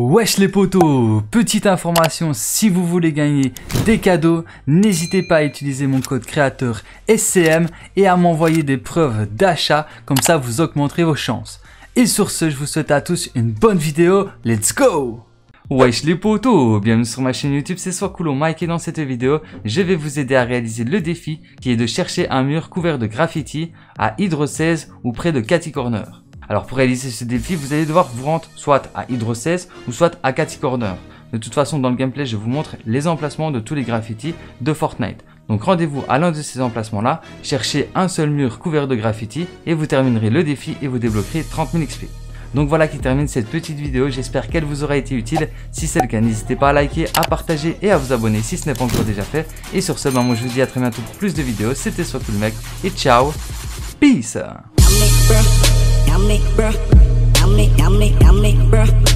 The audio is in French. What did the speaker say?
Wesh les potos, petite information, si vous voulez gagner des cadeaux, n'hésitez pas à utiliser mon code créateur SCM et à m'envoyer des preuves d'achat, comme ça vous augmenterez vos chances. Et sur ce, je vous souhaite à tous une bonne vidéo, let's go! Wesh les potos, bienvenue sur ma chaîne YouTube, c'est Soiscool Mike et dans cette vidéo, je vais vous aider à réaliser le défi qui est de chercher un mur couvert de graffiti à Hydro 16 ou près de Catty Corner. Alors pour réaliser ce défi, vous allez devoir vous rendre soit à Hydro 16 ou soit à Catty Corner. De toute façon, dans le gameplay, je vous montre les emplacements de tous les graffitis de Fortnite. Donc rendez-vous à l'un de ces emplacements-là, cherchez un seul mur couvert de graffiti et vous terminerez le défi et vous débloquerez 30 000 XP. Donc voilà qui termine cette petite vidéo, j'espère qu'elle vous aura été utile. Si c'est le cas, n'hésitez pas à liker, à partager et à vous abonner si ce n'est pas encore déjà fait. Et sur ce, moi je vous dis à très bientôt pour plus de vidéos, c'était Soiscool Mec et ciao, peace! I make bruh, I make bruh, I make bruh.